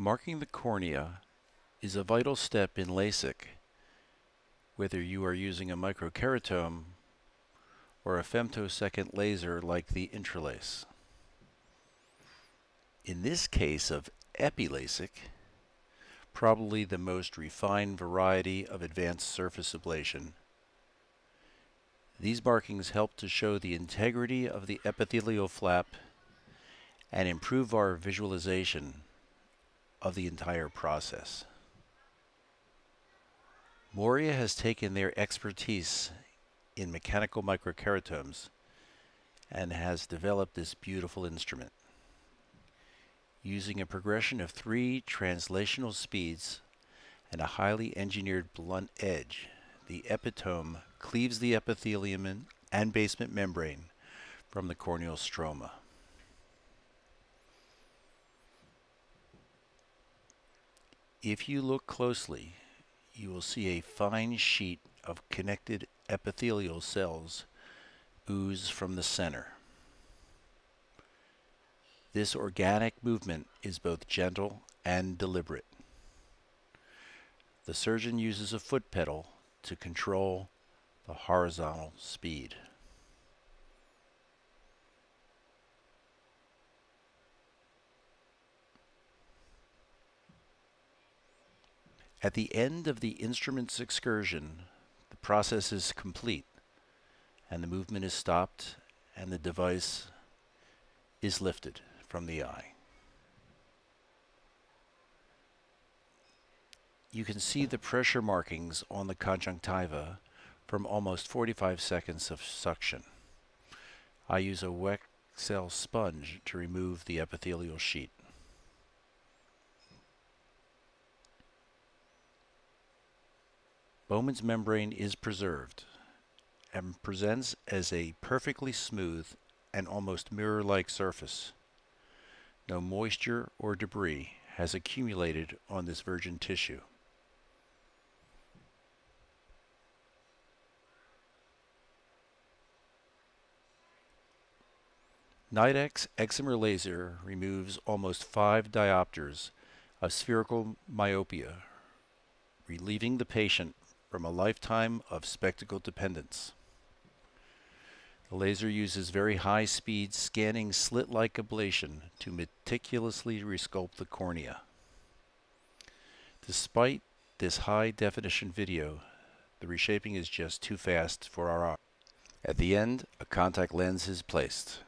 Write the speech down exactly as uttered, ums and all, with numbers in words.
Marking the cornea is a vital step in LASIK, whether you are using a microkeratome or a femtosecond laser like the Intralase. In this case of Epi-LASIK, probably the most refined variety of advanced surface ablation, these markings help to show the integrity of the epithelial flap and improve our visualization of the entire process. Moria has taken their expertise in mechanical microkeratomes and has developed this beautiful instrument. Using a progression of three translational speeds and a highly engineered blunt edge, the epitome cleaves the epithelium and basement membrane from the corneal stroma. If you look closely, you will see a fine sheet of connected epithelial cells ooze from the center. This organic movement is both gentle and deliberate. The surgeon uses a foot pedal to control the horizontal speed. At the end of the instrument's excursion, the process is complete, and the movement is stopped, and the device is lifted from the eye. You can see the pressure markings on the conjunctiva from almost forty-five seconds of suction. I use a Wexel sponge to remove the epithelial sheet. Bowman's membrane is preserved and presents as a perfectly smooth and almost mirror-like surface. No moisture or debris has accumulated on this virgin tissue. Nidec's excimer laser removes almost five diopters of spherical myopia, relieving the patient from a lifetime of spectacle dependence. The laser uses very high-speed scanning slit-like ablation to meticulously resculpt the cornea. Despite this high-definition video, the reshaping is just too fast for our eye. At the end, a contact lens is placed.